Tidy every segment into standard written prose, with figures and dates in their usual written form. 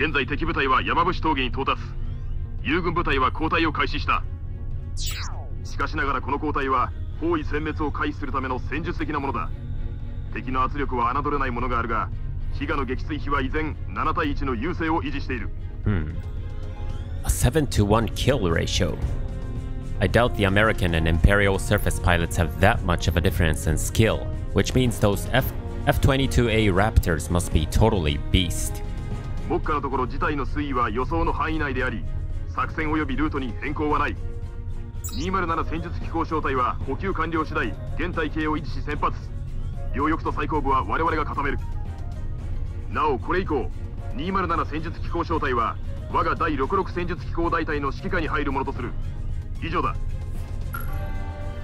現在敵部隊は山伏峠に到達。友軍部隊は後退を開始した。しかしながらこの後退は包囲殲滅を回避するための戦術的なものだ。敵の圧力は侮れないものがあるが、ヒガの撃墜比は依然7対1の優勢を維持している。A 7-to-1 kill ratio. I doubt the American and Imperial surface pilots have that much of a difference in skill, which means those F-22A Raptors must be totally beast. 目下のところ事態の推移は予想の範囲内であり、作戦及びルートに変更はない。207戦術機構小隊は補給完了次第、現体系を維持し先発。両翼と最後部は我々が固める。なおこれ以降、207戦術機構小隊は我が第66戦術機構大隊の指揮下に入るものとする。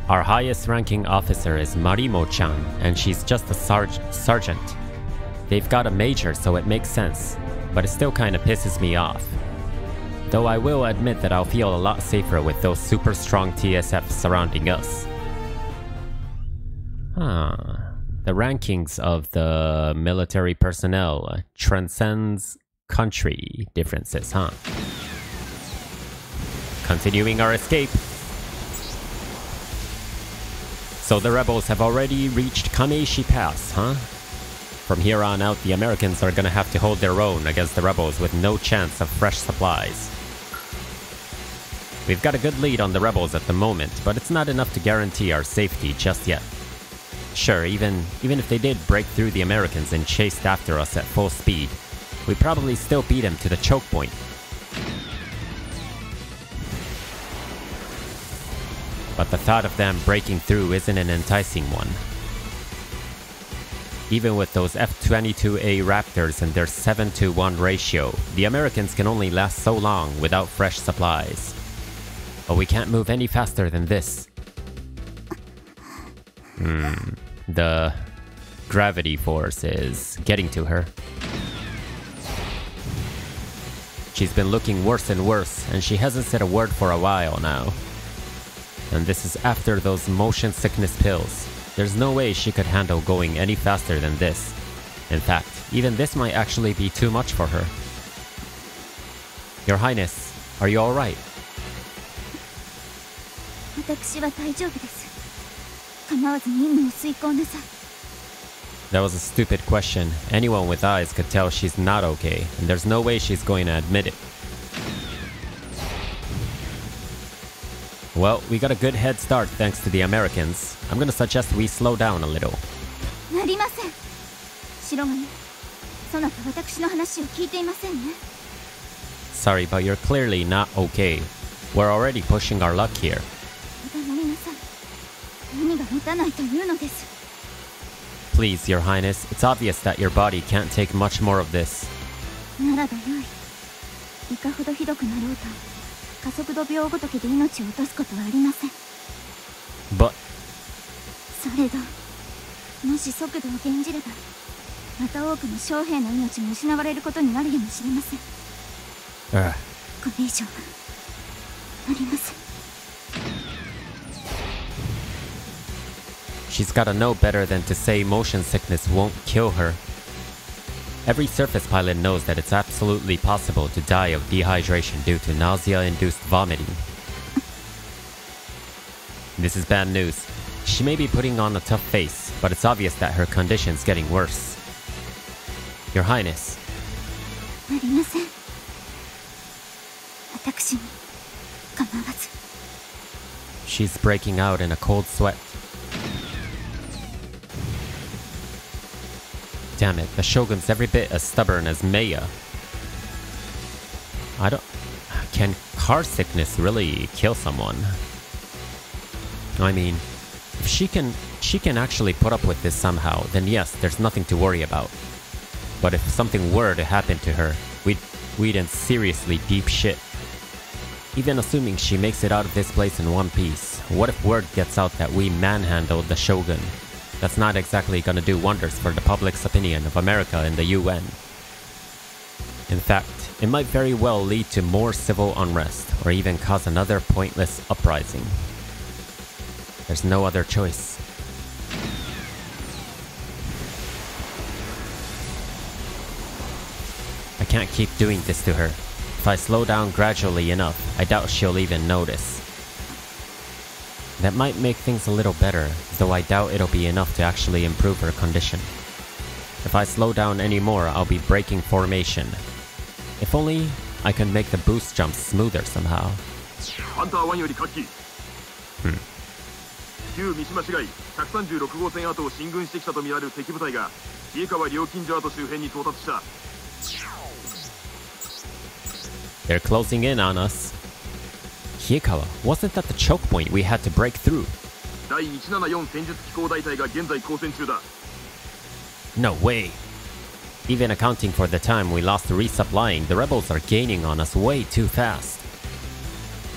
Our highest ranking officer is Marimo-chan, and she's just a sergeant. They've got a major, so it makes sense, but it still kinda pisses me off. Though I will admit that I'll feel a lot safer with those super strong TSFs surrounding us. The rankings of the military personnel transcends country differences, huh? Continuing our escape. So the rebels have already reached Kameishi Pass, huh? From here on out, the Americans are gonna have to hold their own against the rebels with no chance of fresh supplies. We've got a good lead on the rebels at the moment, but it's not enough to guarantee our safety just yet. Sure, even if they did break through the Americans and chased after us at full speed, we probably still beat them to the choke point. But the thought of them breaking through isn't an enticing one. Even with those F-22A Raptors and their 7-to-1 ratio, the Americans can only last so long without fresh supplies. But we can't move any faster than this. The gravity force is getting to her. She's been looking worse and worse, and she hasn't said a word for a while now. And this is after those motion sickness pills. There's no way she could handle going any faster than this. In fact, even this might actually be too much for her. Your Highness, are you alright? That was a stupid question. Anyone with eyes could tell she's not okay, and there's no way she's going to admit it. Well, we got a good head start thanks to the Americans. I'm gonna suggest we slow down a little. Sorry, but you're clearly not okay. We're already pushing our luck here. Please, Your Highness, it's obvious that your body can't take much more of this. But... She's gotta know better than to say motion sickness won't kill her. Every surface pilot knows that it's absolutely possible to die of dehydration due to nausea-induced vomiting. This is bad news. She may be putting on a tough face, but it's obvious that her condition's getting worse. Your Highness. She's breaking out in a cold sweat. Damn it, the Shogun's every bit as stubborn as Meiya. Can car sickness really kill someone? I mean, if she can actually put up with this somehow, then yes, there's nothing to worry about. But if something were to happen to her, we'd in seriously deep shit. Even assuming she makes it out of this place in one piece, what if word gets out that we manhandled the Shogun? That's not exactly gonna do wonders for the public's opinion of America and the UN. In fact, it might very well lead to more civil unrest, or even cause another pointless uprising. There's no other choice. I can't keep doing this to her. If I slow down gradually enough, I doubt she'll even notice. That might make things a little better, though I doubt it'll be enough to actually improve her condition. If I slow down anymore, I'll be breaking formation. If only I can make the boost jumps smoother somehow. They're closing in on us. Hiekawa, wasn't that the choke point we had to break through? No way! Even accounting for the time we lost resupplying, the rebels are gaining on us way too fast.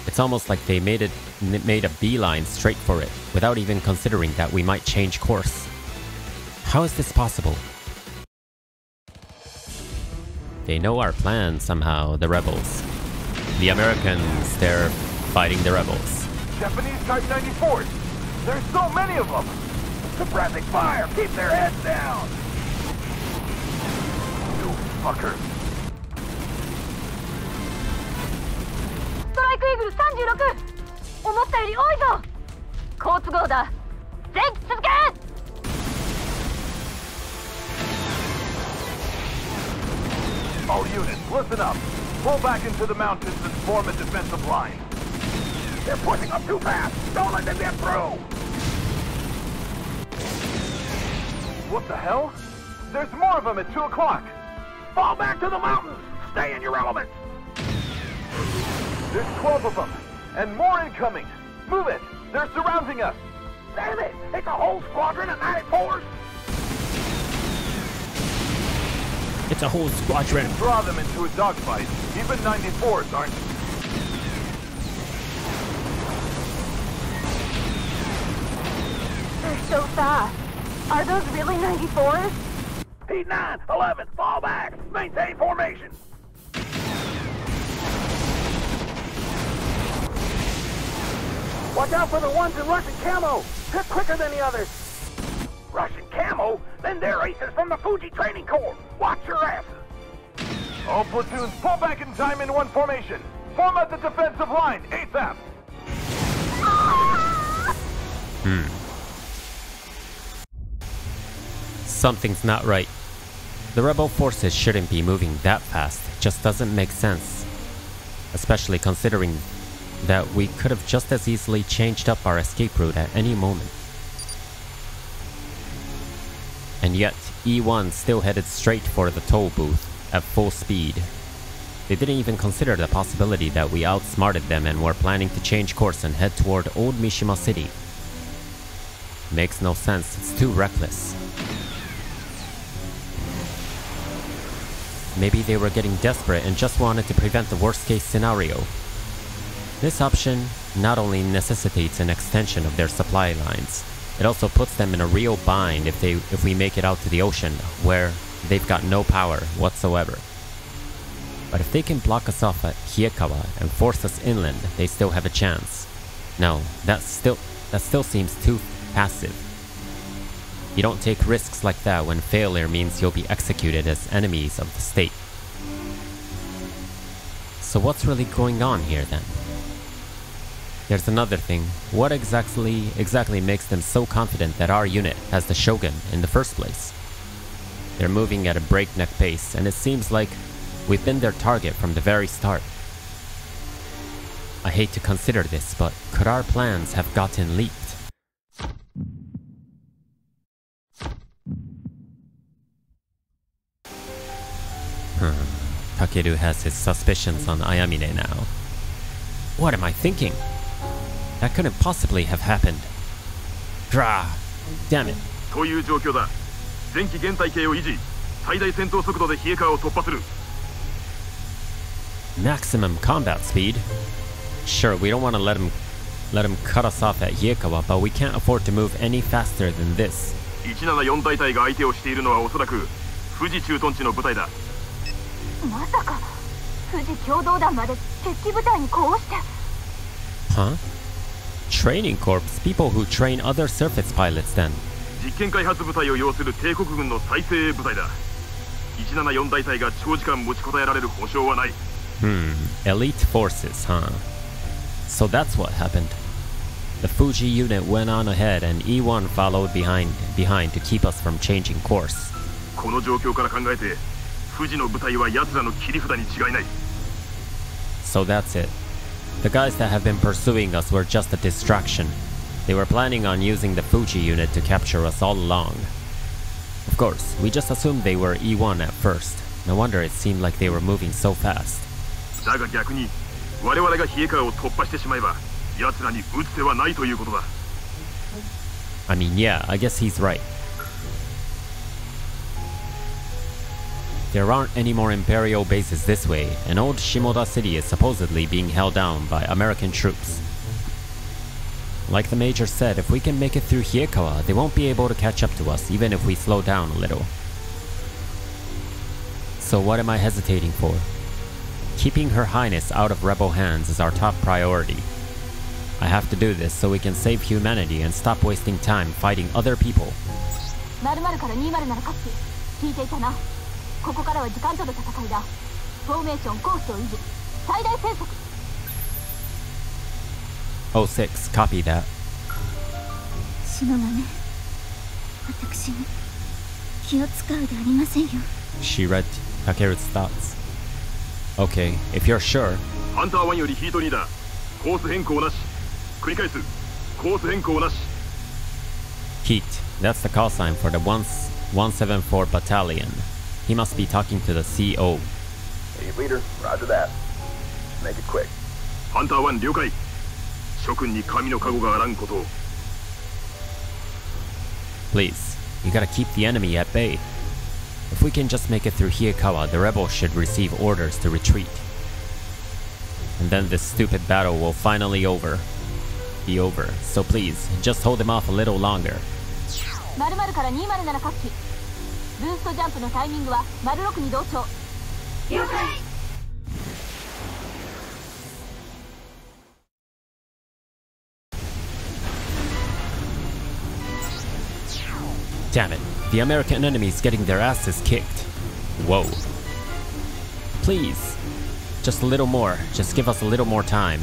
It's almost like they made a beeline straight for it, without even considering that we might change course. How is this possible? They know our plan somehow, the rebels. The Americans, they're fighting the rebels. Japanese Type 94s! There's so many of them! Suppressing fire! Keep their heads down! You fuckers! Strike Eagle 36! 思ったより多いぞ! 好都合だ! 前期続け! All units, listen up! Pull back into the mountains and form a defensive line. They're pushing up too fast! Don't let them get through! What the hell? There's more of them at 2 o'clock! Fall back to the mountains! Stay in your element! There's 12 of them! And more incoming! Move it! They're surrounding us! Damn it! It's a whole squadron of 94s! It's a whole squadron. Draw them into a dogfight. Even 94s aren't. They're so fast. Are those really 94s? P9, 11, fall back. Maintain formation. Watch out for the ones in Russian camo. They're quicker than the others. Russian camo? Then they're aces from the Fuji training corps. Watch your asses! All platoons pull back in time in one formation. Form up the defensive line, ASAP! Something's not right. The rebel forces shouldn't be moving that fast. It just doesn't make sense. Especially considering that we could have just as easily changed up our escape route at any moment. And yet, E1 still headed straight for the toll booth, at full speed. They didn't even consider the possibility that we outsmarted them and were planning to change course and head toward Old Mishima City. Makes no sense, it's too reckless. Maybe they were getting desperate and just wanted to prevent the worst case scenario. This option not only necessitates an extension of their supply lines, it also puts them in a real bind if we make it out to the ocean, where they've got no power whatsoever. But if they can block us off at Hiekawa and force us inland, they still have a chance. No, that still seems too passive. You don't take risks like that when failure means you'll be executed as enemies of the state. So what's really going on here then? There's another thing. What exactly makes them so confident that our unit has the Shogun in the first place? They're moving at a breakneck pace, and it seems like we've been their target from the very start. I hate to consider this, but could our plans have gotten leaked? Takeru has his suspicions on Ayamine now. What am I thinking? That couldn't possibly have happened. Grah! Damn it. Maximum combat speed? Sure, we don't want to let him cut us off at Hiekawa, but we can't afford to move any faster than this. Huh? Training corps? People who train other surface pilots then. Elite forces, huh? So that's what happened. The Fuji unit went on ahead and E1 followed behind to keep us from changing course. So that's it. The guys that have been pursuing us were just a distraction. They were planning on using the Fuji unit to capture us all along. Of course, we just assumed they were E1 at first. No wonder it seemed like they were moving so fast. I mean, yeah, I guess he's right. There aren't any more Imperial bases this way, and Old Shimoda City is supposedly being held down by American troops. Like the Major said, if we can make it through Hiekawa, they won't be able to catch up to us, even if we slow down a little. So what am I hesitating for? Keeping Her Highness out of rebel hands is our top priority. I have to do this so we can save humanity and stop wasting time fighting other people. Oh, 06, copy that. She read Takeru's thoughts. Okay, if you're sure. Hunter 1 よりヒート2だ。コース変更なし。繰り返す。コース変更なし。Heat. That's the call sign for the 174 battalion. He must be talking to the CO. Lead leader, roger that. Make it quick. Hunter 1 了解。 Please, you gotta keep the enemy at bay. If we can just make it through Hiekawa, the rebels should receive orders to retreat. And then this stupid battle will finally be over. So please, just hold them off a little longer. Damn it, the American enemy's getting their asses kicked. Whoa. Please. Just a little more. Just give us a little more time.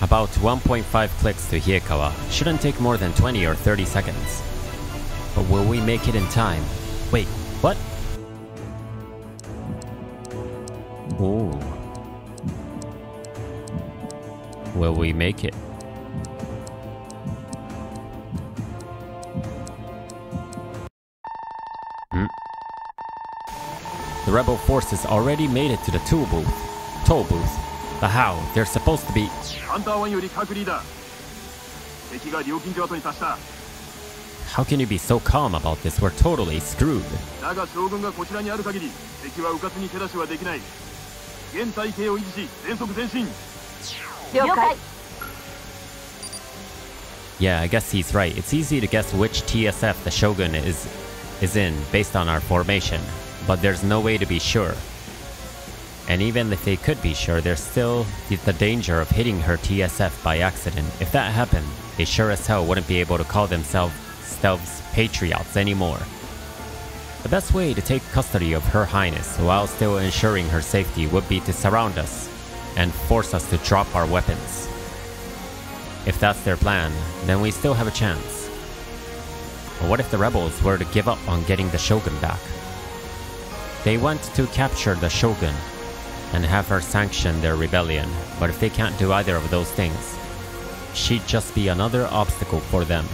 About 1.5 clicks to Hiekawa. Shouldn't take more than 20 or 30 seconds. But will we make it in time? Wait, what? Ooh. Will we make it? The rebel forces already made it to the toll booth. But how? They're supposed to be... How can you be so calm about this? We're totally screwed. Yeah, I guess he's right. It's easy to guess which TSF the Shogun is in based on our formation. But there's no way to be sure. And even if they could be sure, there's still the danger of hitting her TSF by accident. If that happened, they sure as hell wouldn't be able to call themselves patriots anymore. The best way to take custody of Her Highness while still ensuring her safety would be to surround us and force us to drop our weapons. If that's their plan, then we still have a chance. But what if the rebels were to give up on getting the Shogun back? They want to capture the Shogun and have her sanction their rebellion, but if they can't do either of those things, she'd just be another obstacle for them.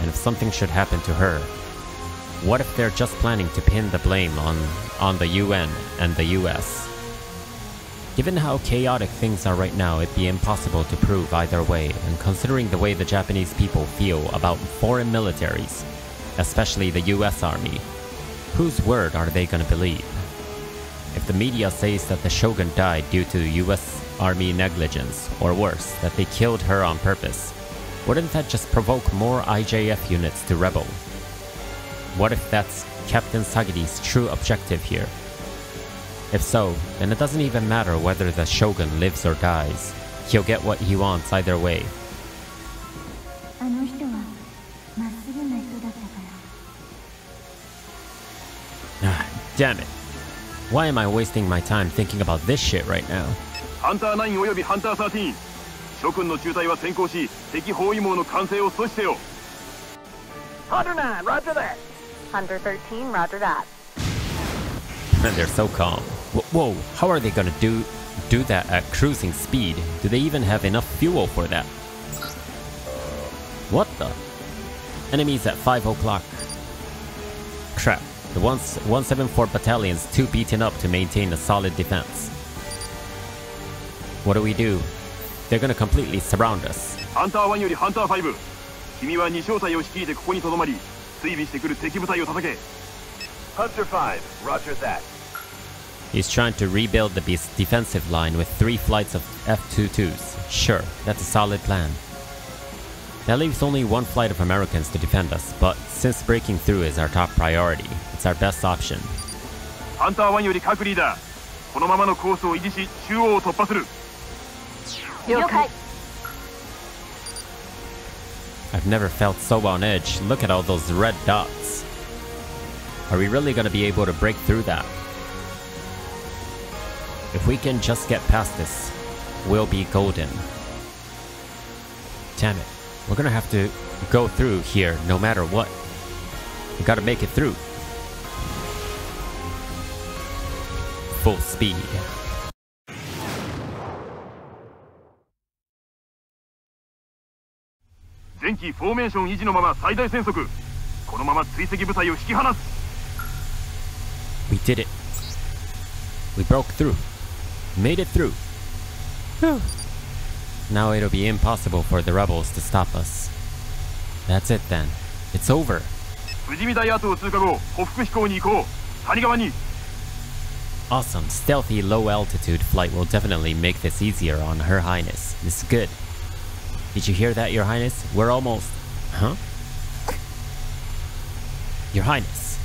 And if something should happen to her, what if they're just planning to pin the blame on the UN and the US? Given how chaotic things are right now, it'd be impossible to prove either way, and considering the way the Japanese people feel about foreign militaries, especially the US Army, whose word are they gonna believe? If the media says that the Shogun died due to US army negligence, or worse, that they killed her on purpose. Wouldn't that just provoke more IJF units to rebel? What if that's Captain Sagiri's true objective here? If so, then it doesn't even matter whether the Shogun lives or dies. He'll get what he wants either way. Damn it! Why am I wasting my time thinking about this shit right now? Hunter 9 and Hunter 13. Hunter 9, roger that. Hunter 13, roger that. Man, they're so calm. Whoa, how are they gonna do that at cruising speed? Do they even have enough fuel for that? What the? Enemies at 5 o'clock. Crap. The 174 battalion's too beaten up to maintain a solid defense. What do we do? They're gonna completely surround us. Hunter 1 and Hunter 5. Hunter 5, roger that. He's trying to rebuild the beast's defensive line with 3 flights of F-22s. Sure, that's a solid plan. That leaves only 1 flight of Americans to defend us, but since breaking through is our top priority, it's our best option. Hunter 1 より各リーダー。このままのコースを維持し、中央を突破する。了解. I've never felt so on edge. Look at all those red dots. Are we really going to be able to break through that? If we can just get past this, we'll be golden. Damn it. We're gonna have to go through here no matter what. We gotta make it through. Full speed. We did it. We broke through. Made it through. Whew. Now it'll be impossible for the rebels to stop us. That's it then. It's over. Awesome. Stealthy low-altitude flight will definitely make this easier on Her Highness. This is good. Did you hear that, Your Highness? We're almost... Huh? Your Highness.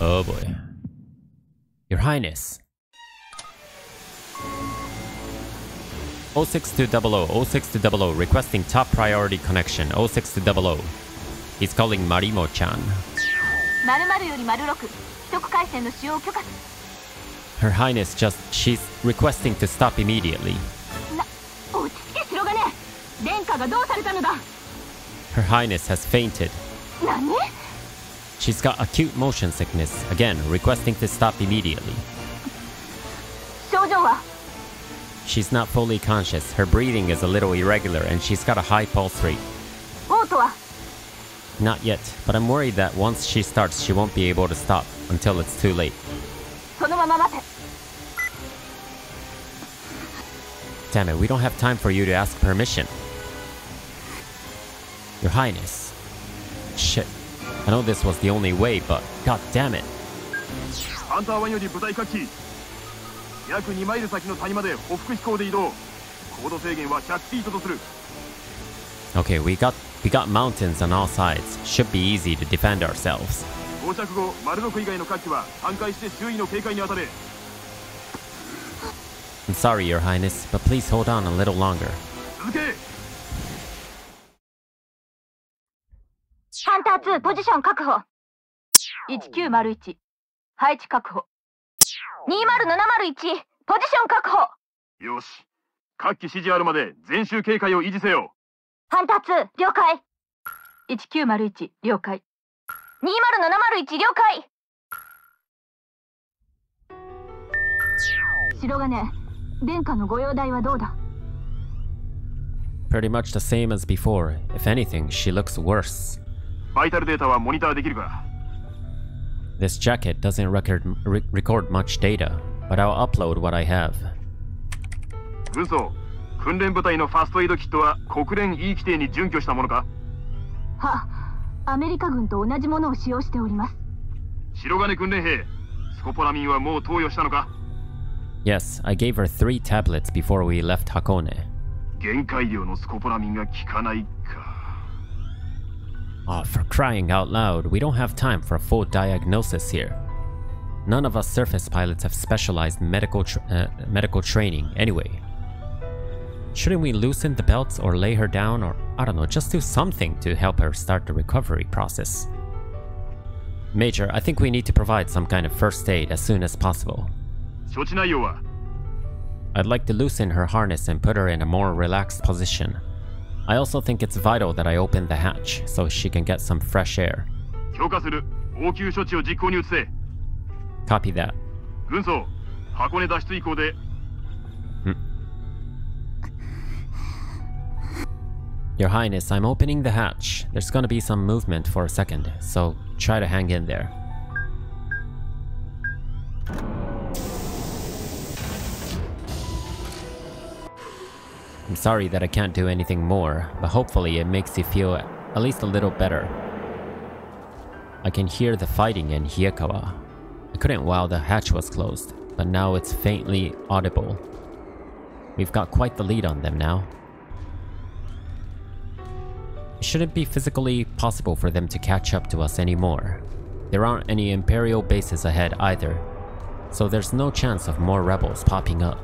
Oh boy. Your Highness. 06200, 06200, requesting top priority connection, 06200. He's calling Marimo-chan. Her Highness just... she's requesting to stop immediately. Her Highness has fainted. She's got acute motion sickness, again, requesting to stop immediately. She's not fully conscious, her breathing is a little irregular, and she's got a high pulse rate. Not yet, but I'm worried that once she starts, she won't be able to stop until it's too late. Damn it, we don't have time for you to ask permission. Your Highness. Shit. I know this was the only way, but god damn it. Okay, we got mountains on all sides. Should be easy to defend ourselves. I'm sorry, Your Highness, but please hold on a little longer. Hunter 2 position 確保 1901 配置確保 20701 position 確保よし、各機指示あるまで全周警戒を維持せよ。ハンター2了解。1901了解。20701了解。白金、殿下のご容体はどうだ? Pretty much the same as before. If anything, she looks worse. This jacket doesn't record much data, but I'll upload what I have. Yes, I gave her 3 tablets before we left Hakone. Oh, for crying out loud, we don't have time for a full diagnosis here. None of us surface pilots have specialized medical training anyway. Shouldn't we loosen the belts or lay her down or, I don't know, just do something to help her start the recovery process? Major, I think we need to provide some kind of first aid as soon as possible. I'd like to loosen her harness and put her in a more relaxed position. I also think it's vital that I open the hatch so she can get some fresh air. Copy that. Your Highness, I'm opening the hatch. There's gonna be some movement for a second, so try to hang in there. I'm sorry that I can't do anything more, but hopefully it makes you feel at least a little better. I can hear the fighting in Hiekawa. I couldn't while the hatch was closed, but now it's faintly audible. We've got quite the lead on them now. It shouldn't be physically possible for them to catch up to us anymore. There aren't any Imperial bases ahead either, so there's no chance of more rebels popping up.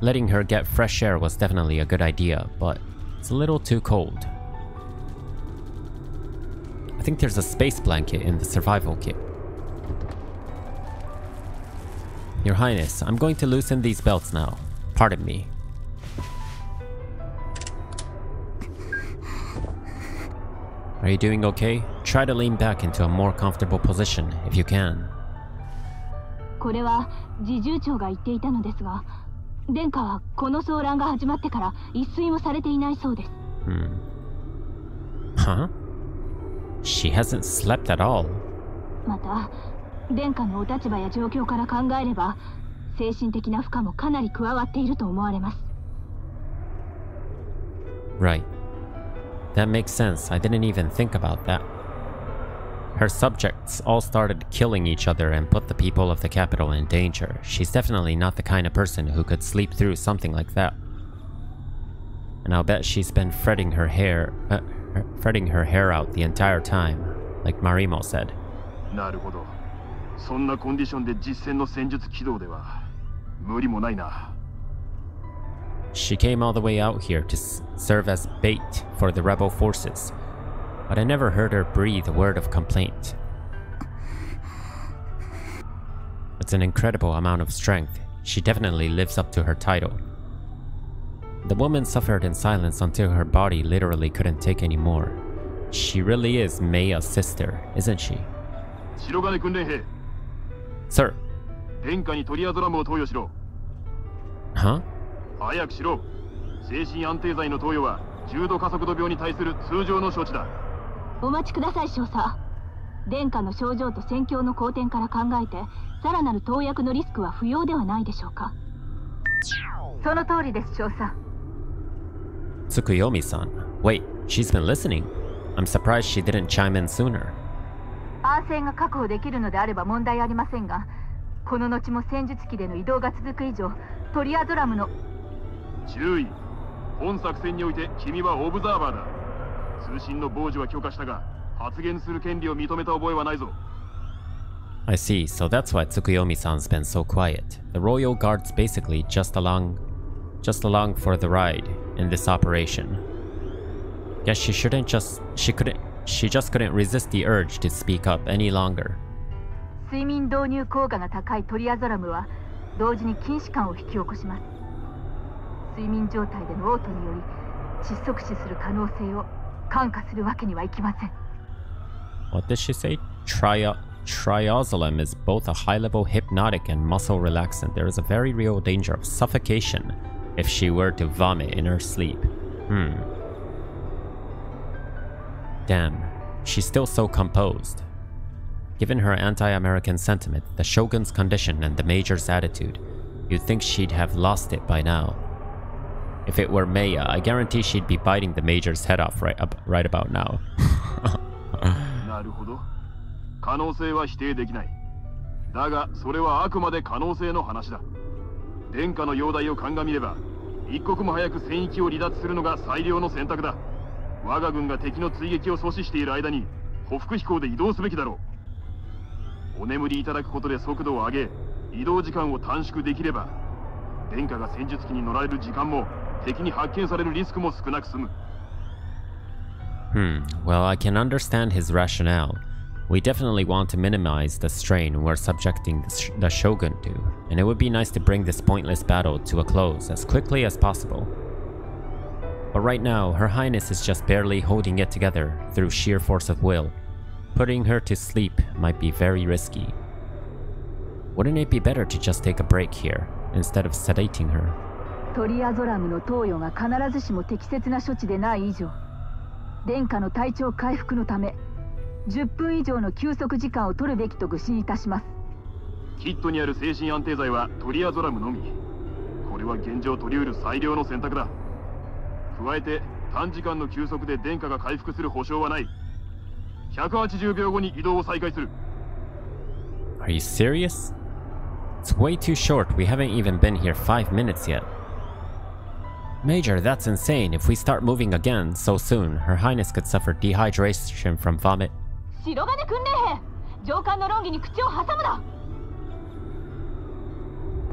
Letting her get fresh air was definitely a good idea, but it's a little too cold. I think there's a space blanket in the survival kit. Your Highness, I'm going to loosen these belts now. Pardon me. Are you doing okay? Try to lean back into a more comfortable position, if you can. Huh? She hasn't slept at all. Right. That makes sense, I didn't even think about that. Her subjects all started killing each other and put the people of the capital in danger. She's definitely not the kind of person who could sleep through something like that. And I'll bet she's been fretting her hair out the entire time, like Marimo said. She came all the way out here to serve as bait for the rebel forces, but I never heard her breathe a word of complaint. It's an incredible amount of strength. She definitely lives up to her title. The woman suffered in silence until her body literally couldn't take any more. She really is Meiya's sister, isn't she? Shirogane-kun, sir. Huh? Tsukuyomi-san, wait, she's been listening. I'm surprised she didn't chime in sooner. I see, so that's why Tsukuyomi-san's been so quiet. The Royal Guard's basically just along for the ride in this operation. Guess she just couldn't resist the urge to speak up any longer. What did she say? Triazolam is both a high-level hypnotic and muscle relaxant. There is a very real danger of suffocation if she were to vomit in her sleep. Damn, she's still so composed. Given her anti-American sentiment, the Shogun's condition, and the Major's attitude, you'd think she'd have lost it by now. If it were Meiya, I guarantee she'd be biting the Major's head off right about now. 可能性は否定できない。だが、それはあくまで可能性の話だ。殿下の容体を鑑みれば、一刻も早く戦域を離脱するのが最良の選択だ。我が軍が敵の追撃を阻止している間に、歩幅飛行で移動すべきだろう。お眠りいただくことで速度を上げ、移動時間を短縮できれば、殿下が戦術機に乗られる時間も、敵に発見されるリスクも少なく済む。Well, I can understand his rationale. We definitely want to minimize the strain we're subjecting the Shogun to, and it would be nice to bring this pointless battle to a close as quickly as possible. But right now, Her Highness is just barely holding it together through sheer force of will. Putting her to sleep might be very risky. Wouldn't it be better to just take a break here, instead of sedating her? Triazolam の投与が必ずしも適切な処置でない以上、殿下の体調回復のため、10分以上の休息時間を取るべきと愚信いたします。キットにある精神安定剤はトリアゾラムのみ。これは現状取り得る最良の選択だ。加えて短時間の休息で殿下が回復する保証はない。180秒後に移動を再開する。 Are you serious? It's way too short. We haven't even been here 5 minutes yet. Major, that's insane. If we start moving again so soon, Her Highness could suffer dehydration from vomit.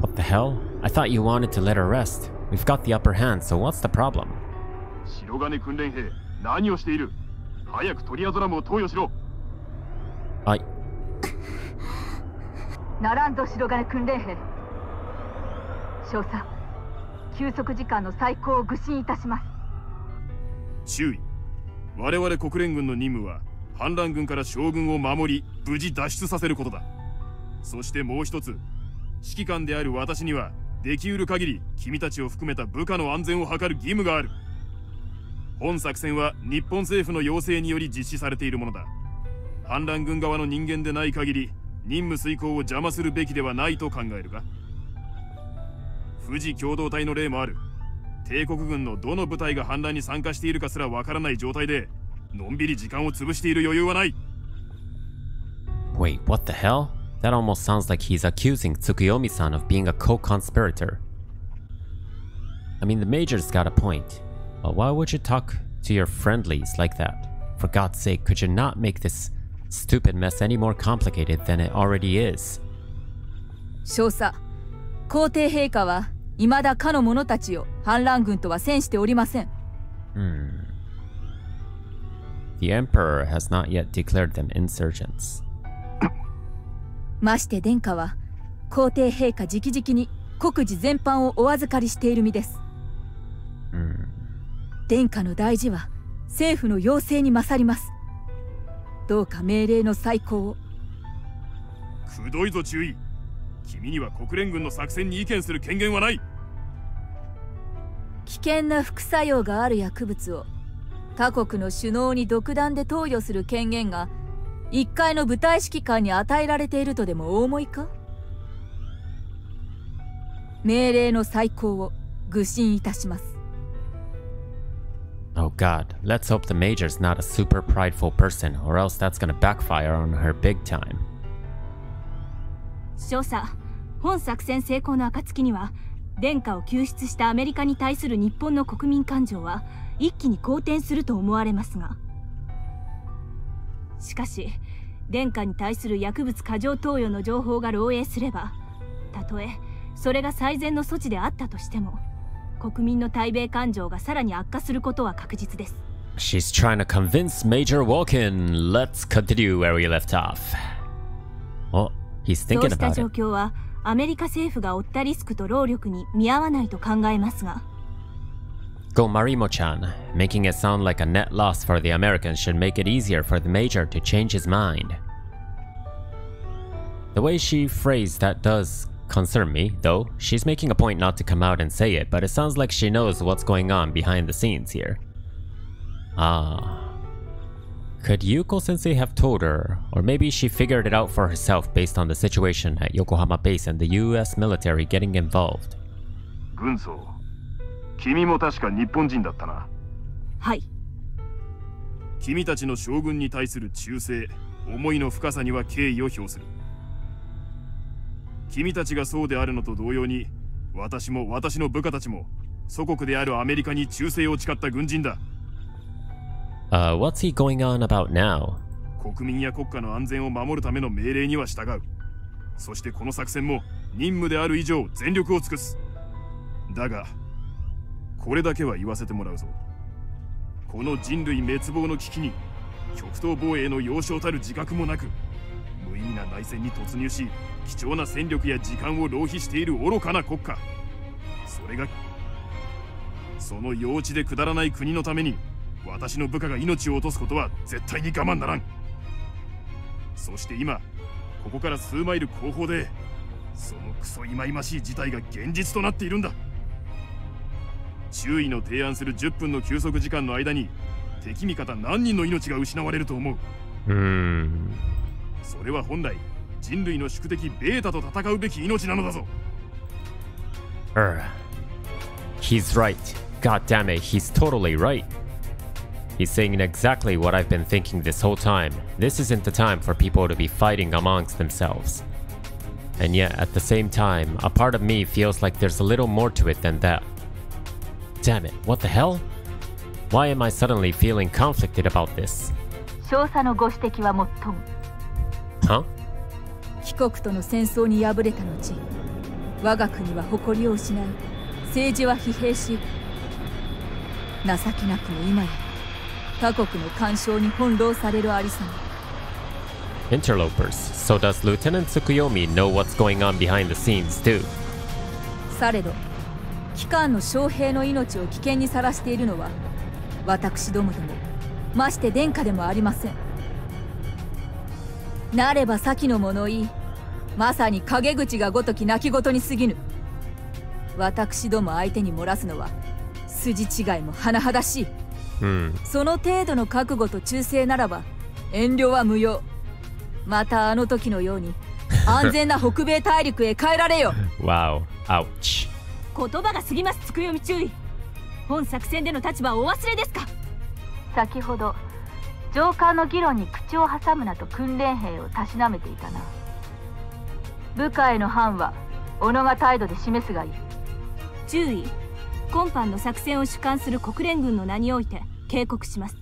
What the hell? I thought you wanted to let her rest. We've got the upper hand, so what's the problem? Wait, what the hell? That almost sounds like he's accusing Tsukuyomi-san of being a co-conspirator. I mean, the Major's got a point, but why would you talk to your friendlies like that? For God's sake, could you not make this stupid mess any more complicated than it already is? The Emperor has not yet declared them insurgents. まして殿下は皇帝陛下直々に国事全般をお預かりしている身です。殿下の大事は政府の要請に勝ります。どうか命令の再考を。くどいぞ注意。君には国連軍の作戦に意見する権限はない。危険な副作用がある薬物を他国の首脳に独断で投与する権限が 一階の部隊指揮官に与えられているとでもお思いか？命令の再考を愚信いたします。Oh God, let's hope the Major's not a super prideful person, or else that's gonna backfire on her big time. 少佐、本作戦成功の暁には、殿下を救出したアメリカに対する日本の国民感情は一気に好転すると思われますが。 しかし、殿下に対する薬物過剰投与の情報が漏洩すれば、たとえそれが最善の措置であったとしても、国民の対米感情がさらに悪化することは確実です。She's trying to convince Major Walken. Let's continue where we left off. Oh, he's thinking about it. そうした状況はアメリカ政府が負ったリスクと労力に見合わないと考えますが。 Go Marimo-chan. Making it sound like a net loss for the Americans should make it easier for the Major to change his mind. The way she phrased that does concern me, though. She's making a point not to come out and say it, but it sounds like she knows what's going on behind the scenes here. Ah. Could Yuko-sensei have told her, or maybe she figured it out for herself based on the situation at Yokohama base and the US military getting involved? Gunso. 君も確か日本人だったな。はい。君たちの将軍に対する忠誠、思いの深さには敬意を表する。君たちがそうであるのと同様に、私も私の部下たちも祖国であるアメリカに忠誠を誓った軍人だ。What's he going on about now? 国民や国家の安全を守るための命令には従う。そしてこの作戦も任務である以上全力を尽くす。だが、これだけは言わせてもらうぞ。この人類滅亡の危機に極東防衛の要衝たる自覚もなく、無意味な内戦に突入し、貴重な戦力や時間を浪費している愚かな国家。それがその幼稚でくだらない国のために、私の部下が命を落とすことは絶対に我慢ならん。そして今、ここから数マイル後方で、そのクソ忌々しい事態が現実となっているんだ。注意の提案する10分の休息時間の間に、敵味方何人の命が失われると思う。それは本来、人類の宿敵ベータと戦うべき命なのだぞ。He's right. God damn it, he's totally right. He's saying exactly what I've been thinking this whole time. This isn't the time for people to be fighting amongst themselves. And yet, at the same time, a part of me feels like there's a little more to it than that. Damn it, what the hell? Why am I suddenly feeling conflicted about this? Huh? 帰国との戦争に敗れた後、我が国は誇りを失い、政治は疲弊し、情けなくも今や他国の干渉に翻弄されるありさま。 Interlopers. So does Lieutenant Tsukuyomi know what's going on behind the scenes too? されど、機関の将兵の命を危険にさらしているのは私どもでも、まして殿下でもありません。なれば先の物言い、まさに陰口がごとき泣き言に過ぎぬ。私ども相手に漏らすのは筋違いも甚だしい。その程度の覚悟と忠誠ならば遠慮は無用。またあの時のように安全な北米大陸へ帰られよ。Wow, ouch. 言葉が過ぎます、つくよみ注意。本作戦での立場をお忘れですか。先ほど上官の議論に口を挟むなと訓練兵をたしなめていたな。部下への範は己が態度で示すがいい。注意。今般の作戦を主管する国連軍の名において警告します。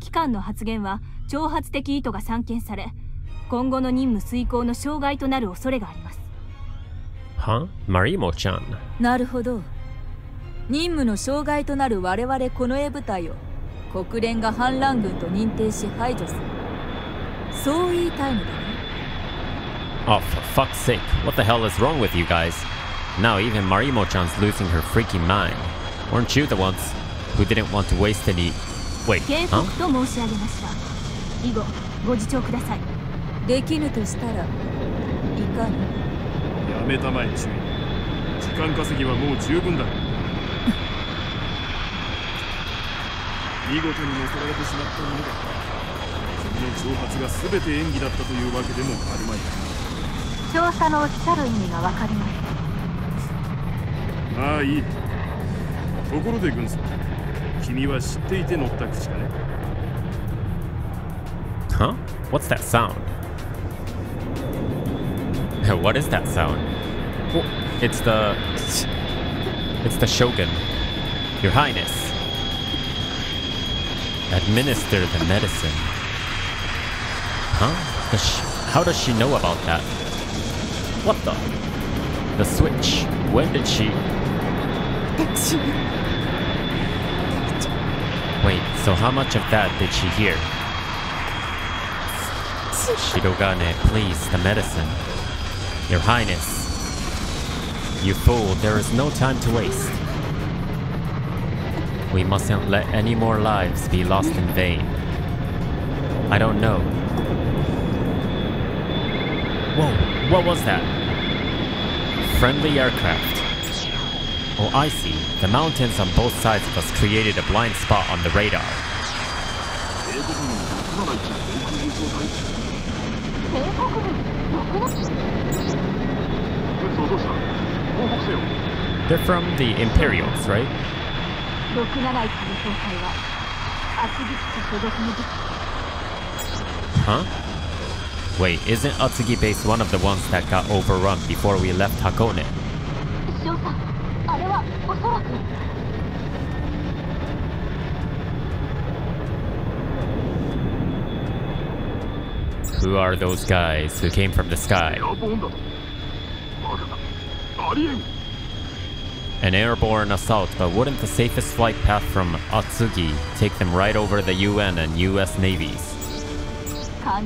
機関の発言は挑発的意図が散見され、今後の任務遂行の障害となる恐れがあります。は？Marimo-chan。なるほど。任務の障害となる我々この絵部隊を国連が反乱軍と認定し排除する。そう言いたいのだね。Oh, for fuck's sake. What the hell is wrong with you guys? Now even Marimo-chan's losing her freaking mind. Weren't you the ones who didn't want to waste any... Wait, huh? 警告と申し上げました。以後、ご自重ください。できぬとしたら、いかに。やめたまえ、注意。時間稼ぎはもう十分だ。見事に乗せられてしまったものだ。その挑発が全て演技だったというわけでもあるまい。調査のおっしゃる意味がわかりました。ああ、いい。ところで軍曹、君は知っていて乗った口かね。Huh? What's that sound? What is that sound? Oh, it's the Shogun. Your Highness. Administer the medicine. Huh? How does she know about that? What the? The switch. When did she? Wait, so how much of that did she hear? Shirogane, please, the medicine. Your Highness. You fool, there is no time to waste. We mustn't let any more lives be lost in vain. I don't know. Whoa, what was that? Friendly aircraft. Oh, I see. The mountains on both sides of us created a blind spot on the radar. They're from the Imperials, right? Huh? Wait, isn't Atsugi Base one of the ones that got overrun before we left Hakone? Who are those guys who came from the sky? An airborne assault, but wouldn't the safest flight path from Atsugi take them right over the UN and US navies? Ah,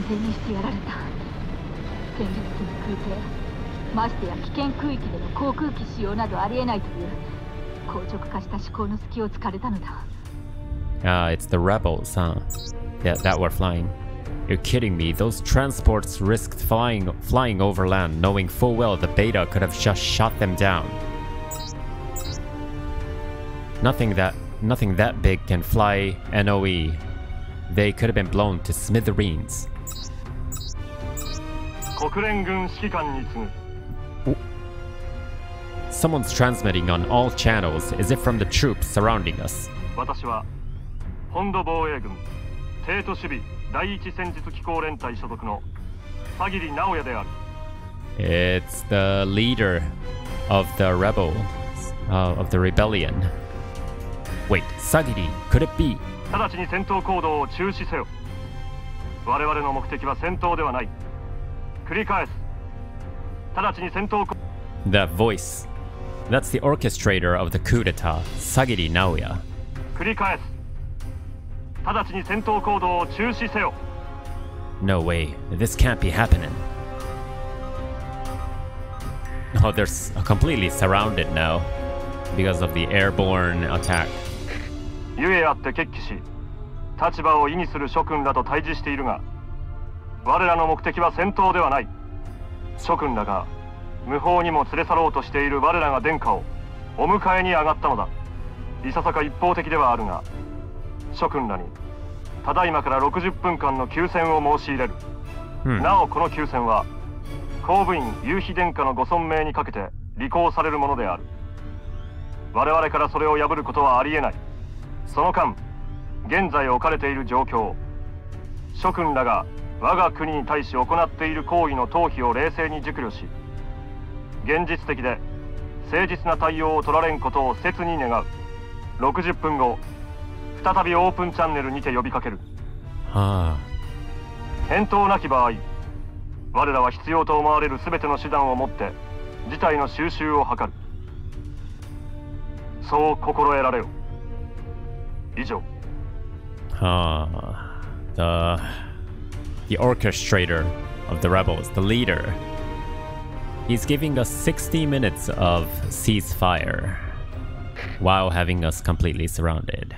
it's the rebels, huh? Yeah, that were flying. You're kidding me, those transports risked flying over land, knowing full well the Beta could have just shot them down. Nothing that big can fly NOE. They could have been blown to smithereens. Someone's transmitting on all channels. Is it from the troops surrounding us? It's the leader of the rebels, of the rebellion. Wait, Sagiri, could it be? That voice. That's the orchestrator of the coup d'etat, Sagiri Naoya. No way, this can't be happening. Oh, they're completely surrounded now because of the airborne attack. The orchestrator of the rebels, the leader. He's giving us 60 minutes of ceasefire while having us completely surrounded.